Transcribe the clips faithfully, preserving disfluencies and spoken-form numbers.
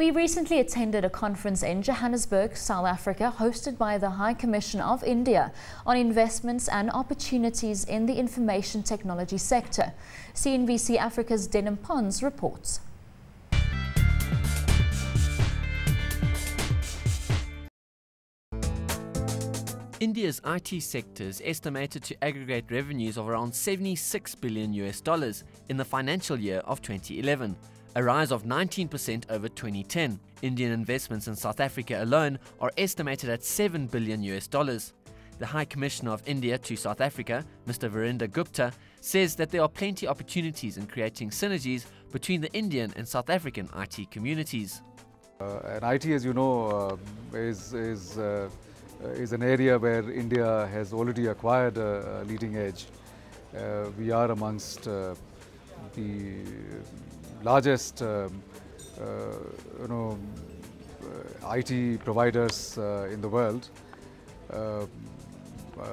We recently attended a conference in Johannesburg, South Africa, hosted by the High Commission of India on investments and opportunities in the information technology sector. C N B C Africa's Denham Pons reports. India's I T sector is estimated to aggregate revenues of around seventy-six billion U S dollars in the financial year of twenty eleven, a rise of nineteen percent over twenty ten. Indian investments in South Africa alone are estimated at seven billion U S dollars. The High Commissioner of India to South Africa, Mister Verinda Gupta, says that there are plenty of opportunities in creating synergies between the Indian and South African I T communities. Uh, and I T, as you know, uh, is... is uh Uh, is an area where India has already acquired a, a leading edge. Uh, we are amongst uh, the largest um, uh, you know, uh, I T providers uh, in the world. Uh, uh,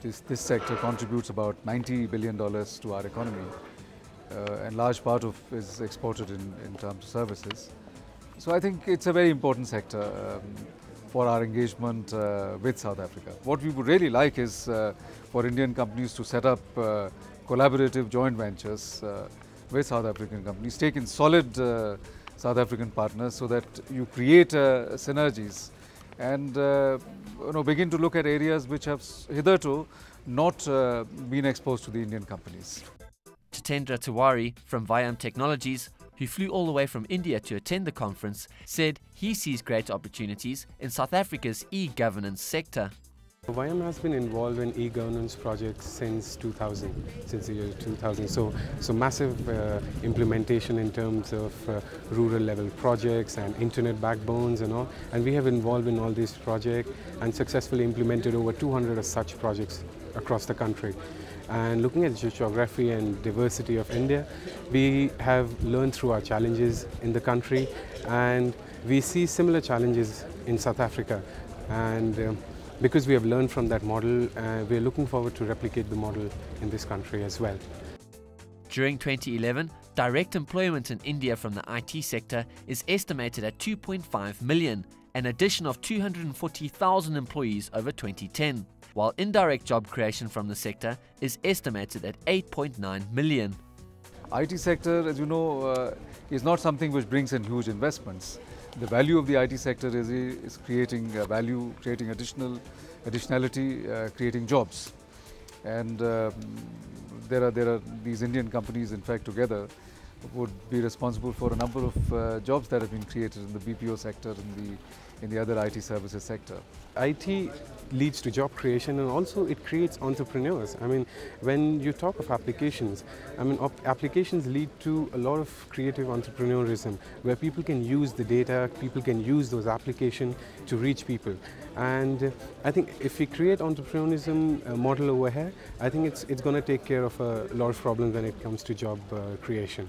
this, this sector contributes about ninety billion dollars to our economy, uh, and large part of is exported in, in terms of services. So I think it's a very important sector Um, for our engagement uh, with South Africa. What we would really like is uh, for Indian companies to set up uh, collaborative joint ventures uh, with South African companies, take in solid uh, South African partners so that you create uh, synergies and uh, you know, begin to look at areas which have hitherto not uh, been exposed to the Indian companies. Chitendra Tiwari from Vyom Technologies, who flew all the way from India to attend the conference, said he sees great opportunities in South Africa's e-governance sector. Vyom has been involved in e-governance projects since two thousand, since the year two thousand. So, so massive uh, implementation in terms of uh, rural level projects and internet backbones and all. And we have involved in all these projects and successfully implemented over two hundred of such projects across the country. And looking at the geography and diversity of India, we have learned through our challenges in the country, and we see similar challenges in South Africa. And um, because we have learned from that model, uh, we are looking forward to replicate the model in this country as well. During twenty eleven, direct employment in India from the I T sector is estimated at two point five million, an addition of two hundred forty thousand employees over twenty ten. While indirect job creation from the sector is estimated at eight point nine million. I T sector, as you know, uh, is not something which brings in huge investments. The value of the I T sector is, is creating uh, value, creating additional additionality, uh, creating jobs. And uh, there are there are these Indian companies, in fact, together would be responsible for a number of uh, jobs that have been created in the B P O sector and the in the other I T services sector. I T leads to job creation, and also it creates entrepreneurs. I mean, when you talk of applications, I mean, applications lead to a lot of creative entrepreneurism, where people can use the data, people can use those applications to reach people. And I think if we create entrepreneurism model over here, I think it's, it's going to take care of a lot of problems when it comes to job uh, creation.